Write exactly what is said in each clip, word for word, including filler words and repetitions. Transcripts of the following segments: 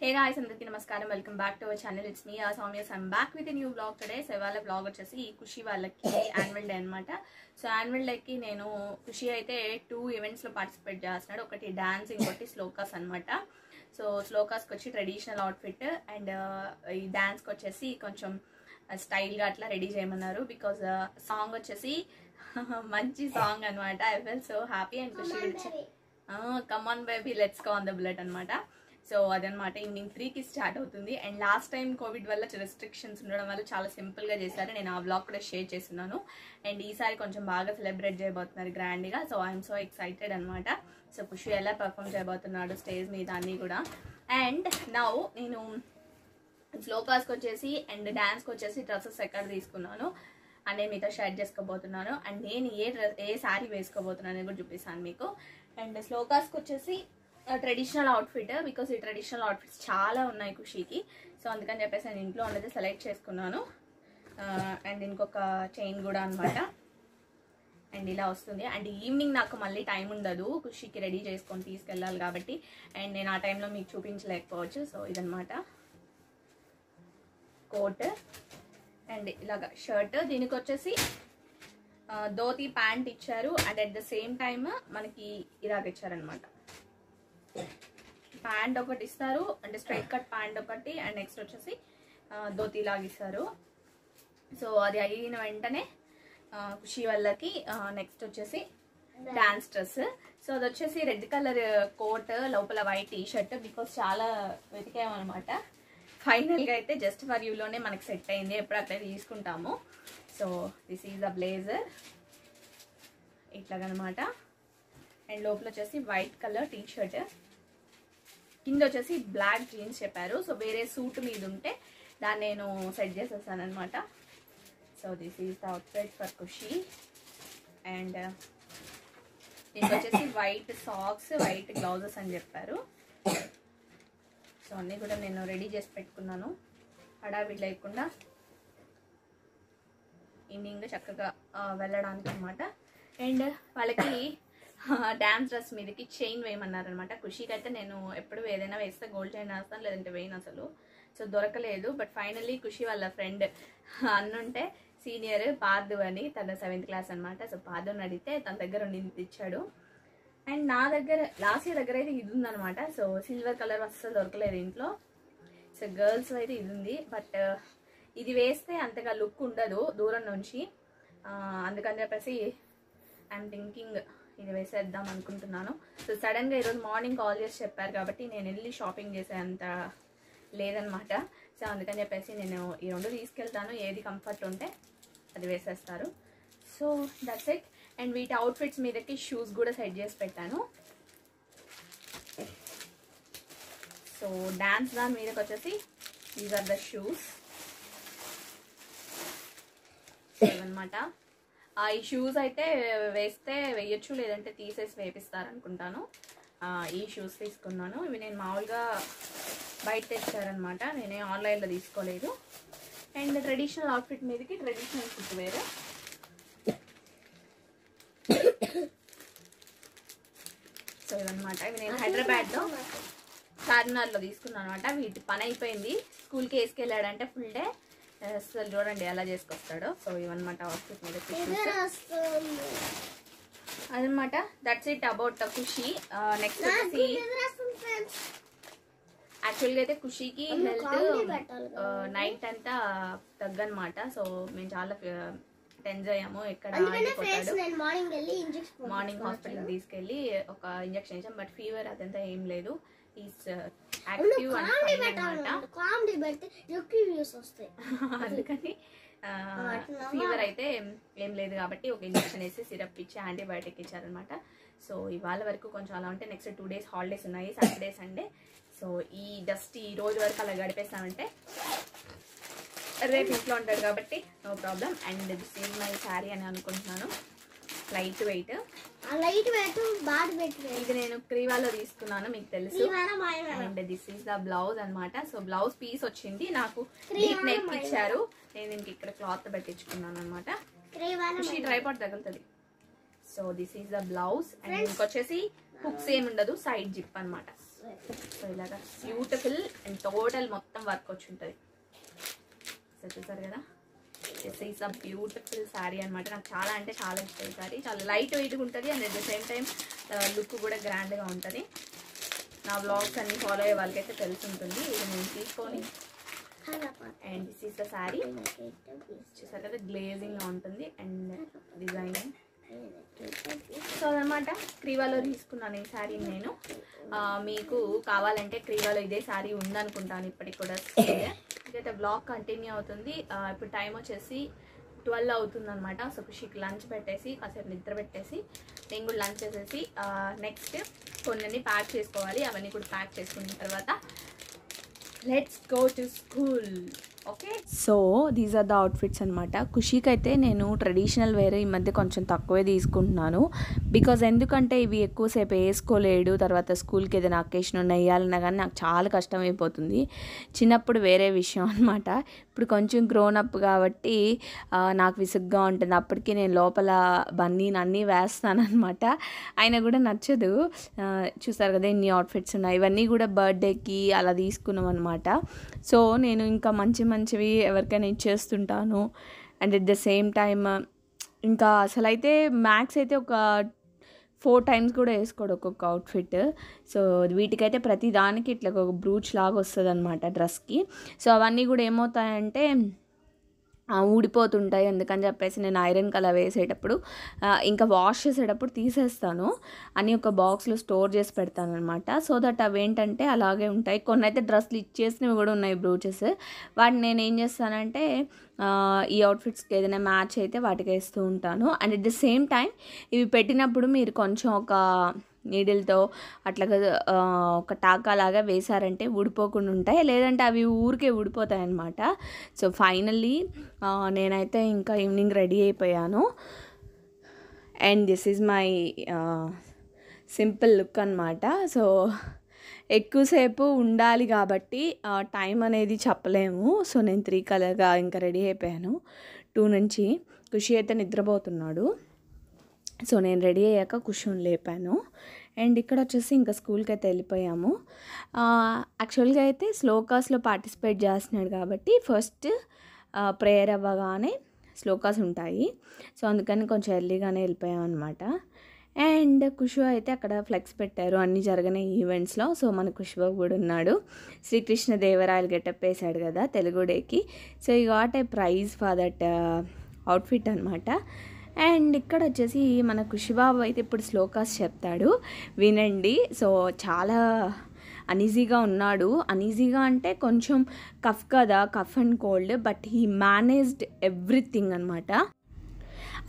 Hey guys, Andriki Namaskaram, welcome back to our channel. It's me, Soumya. I'm back with a new vlog today. So, I vlog vachasi Khushi vallaki annual day annamata. So, annual day ki nenu Khushi aithe two events lo participate chestunadu. Okati dance, inkoti slokas annamata. So, slokas kochi traditional outfit and ee dance kochesi koncham style ga atla ready cheyamannaru because uh, song kochesi manchi song annamata. I feel so happy and Khushi. Ah, come on baby, let's go on the bullet annamata. So adanamata evening three ki start avutundi and last time covid valla restrictions undadam valla chaala simple ga chesaru nenu aa vlog kuda share chestunnanu and ee sari koncham baaga celebrate cheyabothunnaru grand ga so I am so excited anamata so Khushi ela perform cheyabothunnaru stage meeda anni kuda and now nenu slokas ku vachesi and dance ku vachesi dresses ekkada teeskunnanu అనే మీతో share చేసుకోబోతున్నాను and నేను ఏ ఏ sorry వేసుకోబోతున్నాను అనేది కూడా చూపిస్తాను మీకు and స్లోకాస్కి వచ్చేసి ట్రెడిషనల్ అవుట్ఫిట్ బికాస్ ఈ ట్రెడిషనల్ అవుట్ఫిట్స్ చాలా ఉన్నాయి ఖుషీకి సో అందుకని చెప్పేసి నేను ఇంట్లో ఉన్నది సెలెక్ట్ చేసుకున్నాను అండ్ ఇంకొక చైన్ కూడా అనమాట అండ్ ఇలా వస్తుంది అండ్ ఈవినింగ్ నాకు మళ్ళీ టైం ఉండదు ఖుషీకి రెడీ చేసుకొని తీసుకెళ్ళాలి కాబట్టి అండ్ నేను ఆ టైంలో మీకు చూపించలేకపోవచ్చు సో ఇదనమాట కోట్ అండ్ ఇలాగా షర్ట్ దీనికి వచ్చేసి ధోతి ప్యాంట్ ఇచ్చారు and at the same time మనకి ఇలాగ ఇచ్చారనమాట ప్యాంట్ ఒకటి ఇస్తారు అంటే స్ట్రైట్ కట్ ప్యాంట్ ఒకటి అండ్ నెక్స్ట్ వచ్చేసి ధోతి లాగిస్తారు సో అది అయిన వెంటనే ఖుషి వాళ్ళకి నెక్స్ట్ వచ్చేసి డాన్స్ డ్రెస్ సో అది వచ్చేసి రెడ్ కలర్ కోట్ లోపల వైట్ టీ షర్ట్ బికాస్ చాలా వెతికామనమాట ఫైనల్ గా అయితే జస్ట్ ఫర్ యూ లోనే మనకి సెట్ అయింది ఎప్పుడు అట్లా తీసుకుంటాము so this is the blazer ఇట్లాగనమాట అండ్ లోపల వచ్చేసి వైట్ కలర్ టీ షర్ట్ కింద వచ్చేసి బ్లాక్ జీన్స్ చెప్పారు సో వేరే సూట్ మీద ఉంటే దాన్ని నేను సెట్ చేసేసాను అనమాట so this is the outfit for Khushi and దీనికి వచ్చేసి వైట్ సాక్స్ వైట్ గ్లౌజెస్ అని చెప్పారు సో అన్నీ కూడా నేను రెడీ చేసి పెట్టుకున్నాను హడావిడి లేకుండా ఈవినింగ్ చక్కగా వెళ్ళడానికి అనమాట అండ్ వాళ్ళకి డ్యాన్స్ డ్రెస్ మీదకి చైన్ వేయమన్నారు అనమాట ఖుషికి అయితే నేను ఎప్పుడు ఏదైనా వేస్తే గోల్డ్ చైన్ వేస్తాను లేదంటే వేయను అసలు సో దొరకలేదు బట్ ఫైనల్లీ ఖుషి వాళ్ళ ఫ్రెండ్ అన్నుంటే సీనియర్ పార్దు అని తన సెవెంత్ క్లాస్ అనమాట సో పార్దుని అడిగితే తన దగ్గర ఉండింది ఇచ్చాడు అండ్ నా దగ్గర లాస్ట్ ఇయర్ దగ్గర అయితే ఇది ఉందనమాట సో సిల్వర్ కలర్ అస్సలు దొరకలేదు ఇంట్లో సో గర్ల్స్ అయితే ఇది ఉంది బట్ ఇది వేస్తే అంతగా లుక్ ఉండదు దూరం నుంచి అందుకని చెప్పేసి ఐఎమ్ థింకింగ్ ఇది వేసేద్దాం అనుకుంటున్నాను సో సడన్గా ఈరోజు మార్నింగ్ కాల్ చేసి చెప్పారు కాబట్టి నేను వెళ్ళి షాపింగ్ చేసే అంత లేదనమాట సో అందుకని చెప్పేసి నేను ఈ రెండు తీసుకెళ్తాను ఏది కంఫర్ట్ ఉంటే అది వేసేస్తారు సో దట్స్ ఇట్ అండ్ వీటి అవుట్ఫిట్స్ మీదకి షూస్ కూడా సెట్ చేసి పెట్టాను సో డాన్స్ దాని మీదకి వచ్చేసి దీస్ ఆర్ ద షూస్ అనమాట ఈ షూస్ అయితే వేస్తే వేయచ్చు లేదంటే తీసేసి వేపిస్తారు అనుకుంటాను ఈ షూస్ తీసుకున్నాను ఇవి నేను మామూలుగా బయట తెచ్చారనమాట నేనే ఆన్లైన్లో తీసుకోలేదు అండ్ ట్రెడిషనల్ అవుట్ఫిట్ మీదకి ట్రెడిషనల్ ఫుట్ వేర్ సో ఇవన్నమాట ఇవి నేను హైదరాబాద్లో చార్మినార్లో తీసుకున్నాను అనమాట వీటి పని అయిపోయింది స్కూల్కి వేసుకెళ్ళాడంటే ఫుల్ డే అసలు చూడండి ఎలా చేసుకొస్తాడు సో ఇవన్నమాట అవుట్ఫిట్ మీద అదనమాట that's it about Khushi next వచ్చేసి యాక్చువల్గా అయితే ఖుషికి హెల్త్ నైట్ అంతా తగ్గనమాట సో మేము చాలా టెన్స్ అయ్యాము ఎక్కడ మార్నింగ్ హాస్పిటల్ తీసుకెళ్ళి ఒక ఇంజక్షన్ ఇచ్చాం బట్ ఫీవర్ అదంతా ఏం లేదు అందుకని ఫీవర్ అయితే ఏం లేదు కాబట్టి ఒక ఇంజక్షన్ వేసి సిరప్ ఇచ్చి యాంటీబయాటిక్ ఇచ్చారనమాట సో ఇవాళ వరకు కొంచెం అలా ఉంటే నెక్స్ట్ టూ డేస్ హాలిడేస్ ఉన్నాయి సాటర్డే సండే సో ఈ జస్ట్ ఈ రోజు వరకు అలా గడిపేస్తామంటే రేపు ఇంట్లో ఉంటాడు కాబట్టి no problem and this is my sari అని అనుకుంటున్నాను లైట్ వెయిట్ లైట్ వెయిట్ బాగా పెట్టాను ఇది నేను క్రీవాలో తీసుకున్నాను మీకు తెలుసు and this is the blouse అనమాట సో బ్లౌజ్ పీస్ వచ్చింది నాకు డీప్ నెక్ ఇచ్చారు నేను దీనికి ఇక్కడ క్లాత్ పెట్టించుకున్నాను అనమాట ఖుషి ట్రైపాడ్ తగులుతుంది so this is the blouse and ఇంకొచ్చేసి హుక్స్ ఏమి ఉండదు సైడ్ జిప్ అనమాట సో సో ఇలాగా బ్యూటిఫుల్ అండ్ టోటల్ మొత్తం వర్క్ వచ్చి ఉంటుంది. సో చూసారు కదా, this is a beautiful sari అనమాట. నాకు చాలా అంటే చాలా ఇష్టం శారీ. చాలా లైట్ వెయిట్గా ఉంటుంది and at the same time look కూడా గ్రాండ్గా ఉంటుంది. నా బ్లాగ్స్ అన్ని ఫాలో అయ్యే వాళ్ళకైతే తెలుసుంటుంది. ఇది నేను తీసుకొని and this is the sari. చూసారు కదా, గ్లేజింగ్గా ఉంటుంది అండ్ డిజైనింగ్. సో అదనమాట క్రీవాలో తీసుకున్నాను ఈ శారీ నేను. మీకు కావాలంటే క్రీవాలో ఇదే శారీ ఉందనుకుంటాను ఇప్పటికి కూడా. ఇంకైతే బ్లాగ్ కంటిన్యూ అవుతుంది. ఇప్పుడు టైం వచ్చేసి ట్వెల్వ్ అవుతుంది అనమాట. సో ఖుషికి లంచ్ పెట్టేసి కాసేపు నిద్ర పెట్టేసి నేను కూడా లంచ్ చేసేసి నెక్స్ట్ కొన్ని ప్యాక్ చేసుకోవాలి. అవన్నీ కూడా ప్యాక్ చేసుకున్న తర్వాత let's go to school. Okay, so these are the outfits అనమాట. ఖుషికి అయితే నేను ట్రెడిషనల్ వేర్ ఈ మధ్య కొంచెం తక్కువే తీసుకుంటున్నాను. బికాజ్ ఎందుకంటే ఇవి ఎక్కువసేపు వేసుకోలేడు. తర్వాత స్కూల్కి ఏదైనా అకేషన్ ఉన్నా వేయాలన్నా కానీ నాకు చాలా కష్టం అయిపోతుంది. చిన్నప్పుడు వేరే విషయం అనమాట. ఇప్పుడు కొంచెం గ్రోనప్ కాబట్టి నాకు విసుగ్గా ఉంటుంది. అప్పటికి నేను లోపల బన్నీ అన్నీ వేస్తానమాట. అయినా కూడా నచ్చదు. చూసారు కదా ఇన్ని అవుట్ఫిట్స్ ఉన్నాయి. ఇవన్నీ కూడా బర్త్డేకి అలా తీసుకున్నాం అనమాట. సో నేను ఇంకా మంచి మంచివి ఎవరికైనా ఇచ్చేస్తుంటాను. And at the same time ఇంకా అసలు అయితే మ్యాక్స్ అయితే ఒక ఫోర్ టైమ్స్ కూడా వేసుకోడు ఒక్కొక్క అవుట్ఫిట్. సో వీటికైతే ప్రతి దానికి ఇట్లా ఒక బ్రూచ్ లాగా వస్తుంది అనమాట డ్రెస్కి. సో అవన్నీ కూడా ఏమవుతాయంటే ఊడిపోతుంటాయి. అందుకని చెప్పేసి నేను ఐరన్ కలర్ వేసేటప్పుడు ఇంకా వాష్ చేసేటప్పుడు తీసేస్తాను. అన్నీ ఒక బాక్స్లో స్టోర్ చేసి పెడతాను అనమాట. సో దట్ అవి ఏంటంటే అలాగే ఉంటాయి. కొన్ని అయితే డ్రెస్సులు ఇచ్చేసినవి కూడా ఉన్నాయి బ్రూచెస్. వాటిని నేను ఏం చేస్తానంటే ఈ అవుట్ఫిట్స్కి ఏదైనా మ్యాచ్ అయితే వాటికి వేస్తూ ఉంటాను. And at the same time ఇవి పెట్టినప్పుడు మీరు కొంచెం ఒక నీడిల్తో అట్లా ఒక టాకాలాగా వేసారంటే ఊడిపోకుండా ఉంటాయి. లేదంటే అవి ఊరికే ఊడిపోతాయి అన్నమాట. సో ఫైనల్లీ నేనైతే ఇంకా ఈవినింగ్ రెడీ అయిపోయాను. And this is my simple look అన్నమాట. సో ఎక్కువసేపు ఉండాలి కాబట్టి టైం అనేది చెప్పలేము. సో నేను త్రీ కలర్గా ఇంకా రెడీ అయిపోయాను. టూ నుంచి ఖుషి అయితే నిద్రపోతున్నాడు. సో నేను రెడీ అయ్యాక ఖుషిని లేపాను. అండ్ ఇక్కడ వచ్చేసి ఇంకా స్కూల్కి అయితే వెళ్ళిపోయాము. యాక్చువల్గా అయితే స్లోకాస్లో పార్టిసిపేట్ చేస్తున్నాడు కాబట్టి ఫస్ట్ ప్రేయర్ అవ్వగానే స్లోకాస్ ఉంటాయి. సో అందుకని కొంచెం ఎర్లీగానే వెళ్ళిపోయాం అనమాట. అండ్ ఖుషి అయితే అక్కడ ఫ్లెక్స్ పెట్టారు అన్నీ జరగని ఈవెంట్స్లో. సో మన ఖుషి బాబు కూడా ఉన్నాడు. శ్రీకృష్ణ దేవరాయలు గెటప్ వేశాడు కదా తెలుగు డేకి. So he got a prize for that outfit అనమాట. అండ్ ఇక్కడ వచ్చేసి మన ఖుషి బాబు అయితే ఇప్పుడు శ్లోకాస్ చెప్తాడు, వినండి. సో చాలా అనీజీగా ఉన్నాడు. అనీజీగా అంటే కొంచెం కఫ్ కదా, cough and cold. But he managed everything అనమాట.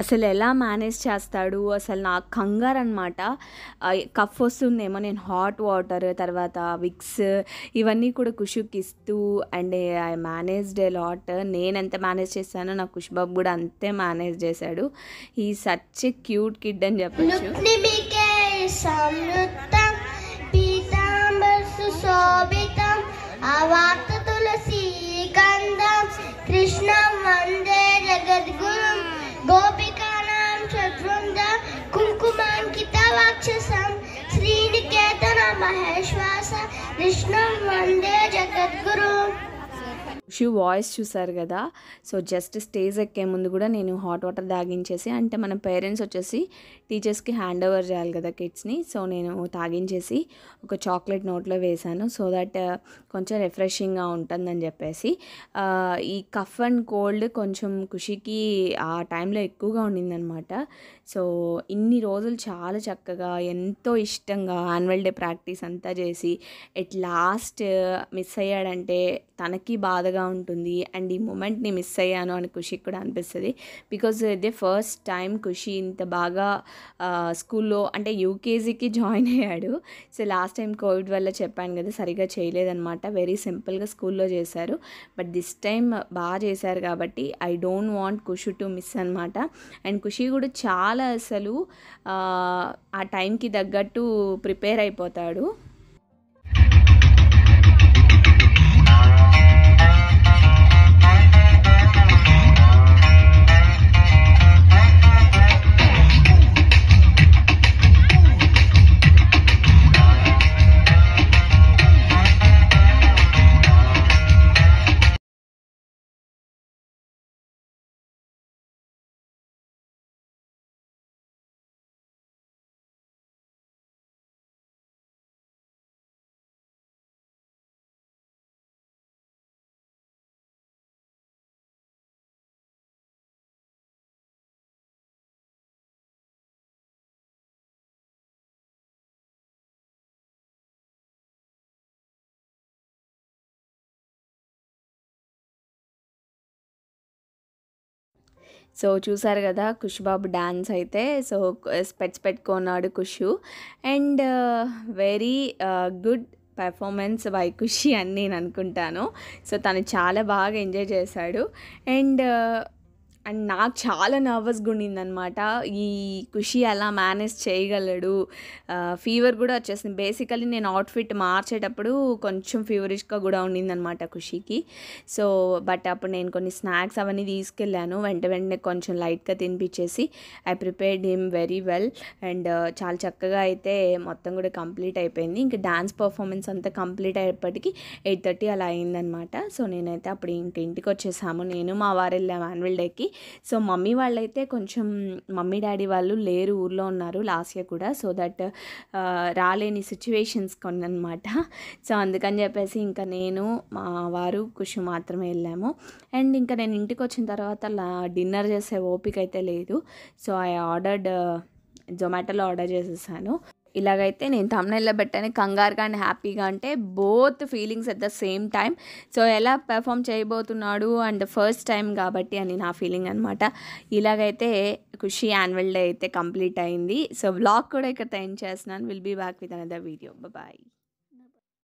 అసలు ఎలా మేనేజ్ చేస్తాడు అసలు నాకు కంగారు అనమాట. కఫ్ వస్తుందేమో నేను హాట్ వాటర్ తర్వాత విక్స్ ఇవన్నీ కూడా ఖుషికి ఇస్తూ and I managed a lot. నేను ఎంత మేనేజ్ చేశానో నా ఖుషి బాబు కూడా అంతే మేనేజ్ చేశాడు. ఈ సచ్ ఎ క్యూట్ కిడ్ అని చెప్పచ్చు. గోపికానాం చద్రుందం కుంకుమాంకితాక్షసం శ్రీనికేతన మహేశ్వాస కృష్ణం వందే జగద్గురు. షూ వాయిస్ చూసారు కదా. సో జస్ట్ స్టేజ్ ఎక్కే ముందు కూడా నేను హాట్ వాటర్ తాగించేసి, అంటే మన పేరెంట్స్ వచ్చేసి టీచర్స్కి హ్యాండ్ ఓవర్ చేయాలి కదా కిడ్స్ని. సో నేను తాగించేసి ఒక చాక్లెట్ నోట్లో వేశాను. సో దట్ కొంచెం రిఫ్రెషింగ్గా ఉంటుందని చెప్పేసి. ఈ కఫ్ అండ్ కోల్డ్ కొంచెం ఖుషికి ఆ టైంలో ఎక్కువగా ఉండిందనమాట. సో ఇన్ని రోజులు చాలా చక్కగా ఎంతో ఇష్టంగా యాన్యువల్ డే ప్రాక్టీస్ అంతా చేసి ఎట్ లాస్ట్ మిస్ అయ్యాడంటే తనకి బాధగా ఉంటుంది. అండ్ ఈ మూమెంట్ని మిస్ అయ్యాను అని ఖుషికి కూడా అనిపిస్తుంది. బికాజ్ ఇదే ఫస్ట్ టైం ఖుషి ఇంత బాగా స్కూల్లో అంటే యూకేజీకి జాయిన్ అయ్యాడు. సో లాస్ట్ టైం కోవిడ్ వల్ల చెప్పాను కదా సరిగా చేయలేదన్నమాట. వెరీ సింపుల్గా స్కూల్లో చేశారు. బట్ దిస్ టైం బాగా చేశారు కాబట్టి I don't want Khushi to miss అనమాట. అండ్ ఖుషి కూడా చాలా అసలు ఆ టైంకి తగ్గట్టు ప్రిపేర్ అయిపోతాడు. సో చూసారు కదా ఖుషి బాబు డాన్స్ అయితే, సో స్పెట్స్ పెట్టుకున్నాడు Khushu and very good performance by Khushi అని నేను అనుకుంటాను. సో తను చాలా బాగా ఎంజాయ్ చేశాడు అండ్ అండ్ నాకు చాలా నర్వస్గా ఉండిందనమాట. ఈ ఖుషి అలా మేనేజ్ చేయగలడు. ఫీవర్ కూడా వచ్చేసింది. బేసికలీ నేను అవుట్ఫిట్ మార్చేటప్పుడు కొంచెం ఫీవరిష్గా కూడా ఉండిందనమాట ఖుషికి. సో బట్ అప్పుడు నేను కొన్ని స్నాక్స్ అవన్నీ తీసుకెళ్ళాను, వెంట వెంటనే కొంచెం లైట్గా తినిపించేసి I prepared him very well and చాలా చక్కగా అయితే మొత్తం కూడా కంప్లీట్ అయిపోయింది. ఇంకా డాన్స్ పర్ఫార్మెన్స్ అంతా కంప్లీట్ అయ్యేప్పటికీ ఎయిట్ థర్టీ అలా అయిందనమాట. సో నేనైతే అప్పుడు ఇంక ఇంటికి వచ్చేసాము, నేను మా వారు వెళ్ళాము యాన్యువల్ డేకి. సో మమ్మీ వాళ్ళైతే కొంచెం మమ్మీ డాడీ వాళ్ళు లేరు, ఊర్లో ఉన్నారు లాస్ట్ ఇయర్ కూడా. సో దట్ రాలేని సిచ్యువేషన్స్ కొన్ని అనమాట. సో అందుకని చెప్పేసి ఇంకా నేను మా వారు ఖుషి మాత్రమే వెళ్ళాము. అండ్ ఇంకా నేను ఇంటికి వచ్చిన తర్వాత డిన్నర్ చేసే ఓపిక అయితే లేదు. సో ఐ ఆర్డర్డ్ జొమాటోలో ఆర్డర్ చేసేసాను. ఇలాగైతే నేను తమ్నైల్లో పెట్టాను కంగారుగా అండ్ హ్యాపీగా, అంటే both feelings at the same time. So ఎలా పెర్ఫామ్ చేయబోతున్నాడు అండ్ ఫస్ట్ టైం కాబట్టి అని నా ఫీలింగ్ అనమాట. ఇలాగైతే ఖుషి యాన్యువల్ డే అయితే కంప్లీట్ అయింది. సో వ్లాగ్ కూడా ఇక్కడ ఎండ్ చేస్తున్నాను. Will be back with another video. Bye.